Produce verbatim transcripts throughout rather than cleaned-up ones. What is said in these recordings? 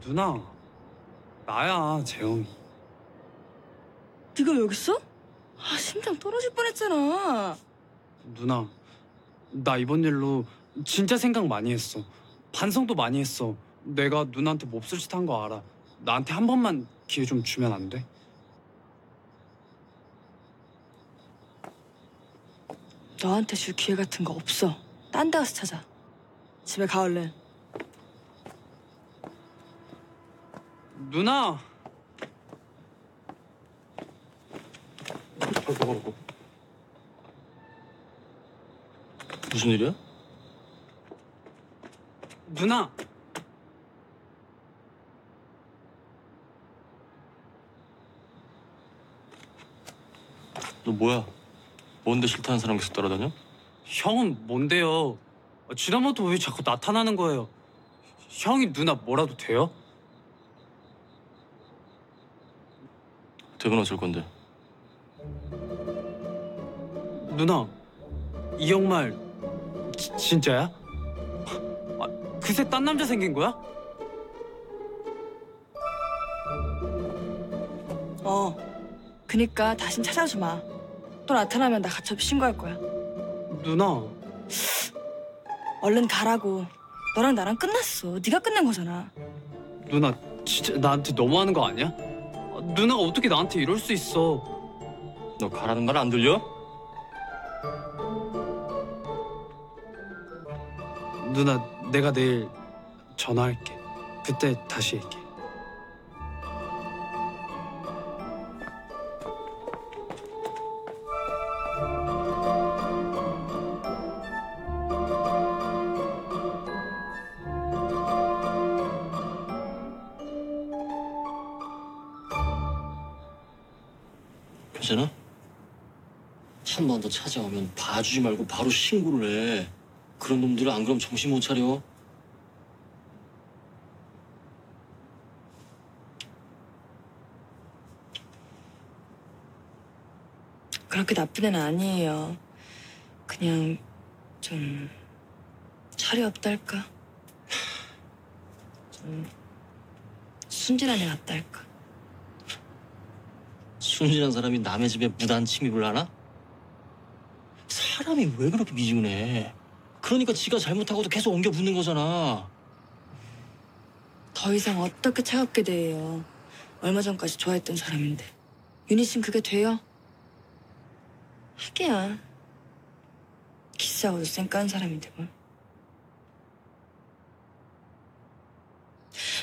누나, 나야, 재영이. 네가 여기 있어? 아, 심장 떨어질 뻔했잖아. 누나, 나 이번 일로 진짜 생각 많이 했어. 반성도 많이 했어. 내가 누나한테 몹쓸 짓 한 거 알아. 나한테 한 번만 기회 좀 주면 안 돼? 너한테 줄 기회 같은 거 없어. 딴 데 가서 찾아. 집에 가, 얼른. 누나! 무슨 일이야? 누나! 너 뭐야? 뭔데 싫다는 사람 계속 따라다녀? 형은 뭔데요? 지난번부터 왜 자꾸 나타나는 거예요? 형이 누나 뭐라도 돼요? 되면 어쩔 건데? 누나, 이 형 말 지, 진짜야? 아, 그새 딴 남자 생긴 거야? 어, 그니까 다신 찾아오지 마. 또 나타나면 나 가차없이 신고할 거야. 누나... 얼른 가라고. 너랑 나랑 끝났어. 네가 끝낸 거잖아. 누나 진짜 나한테 너무하는 거 아니야? 아, 누나가 어떻게 나한테 이럴 수 있어. 너 가라는 말 안 들려? 누나, 내가 내일 전화할게. 그때 다시 얘기해. 괜찮아? 한 번 더 찾아오면 봐주지 말고 바로 신고를 해. 그런 놈들은 안 그럼 정신 못 차려. 그렇게 나쁜 애는 아니에요. 그냥 좀 철이 없달까? 좀 순진한 애 같달까? 순진한 사람이 남의 집에 무단 침입을 하나? 사람이 왜 그렇게 미지근해? 그러니까 지가 잘못하고도 계속 엉겨 붙는 거잖아. 더 이상 어떻게 차갑게 대해요. 얼마 전까지 좋아했던 사람인데. 윤희 씨는 그게 돼요? 하기야. 키스하고도 쌩 깐 사람인데 뭘.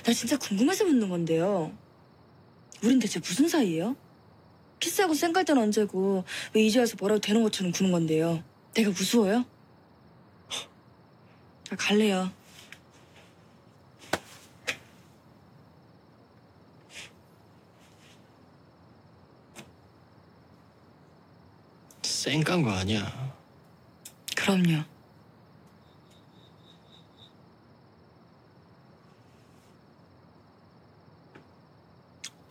나 진짜 궁금해서 묻는 건데요. 우린 대체 무슨 사이예요? 키스하고 쌩 깔 때는 언제고 왜 이제 와서 뭐라고 되는 것처럼 구는 건데요. 내가 무서워요? 나 갈래요. 쌩 깐 거 아니야. 그럼요.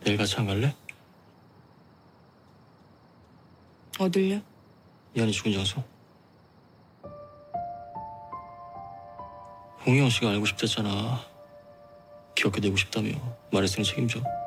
내일 같이 안 갈래? 어딜요? 이한이 죽은 장소. 홍영 씨가 알고 싶댔잖아. 기억해내고 싶다며. 말했으니 책임져.